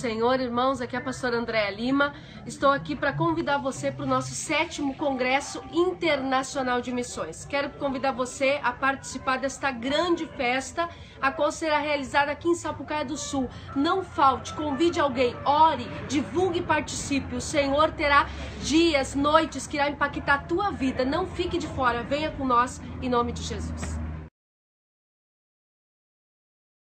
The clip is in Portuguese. Senhor, irmãos, aqui é a pastora Andréia Lima. Estou aqui para convidar você para o nosso 7º Congresso Internacional de Missões. Quero convidar você a participar desta grande festa, a qual será realizada aqui em Sapucaia do Sul. Não falte, convide alguém, ore, divulgue e participe. O Senhor terá dias, noites que irá impactar a tua vida. Não fique de fora, venha com nós em nome de Jesus.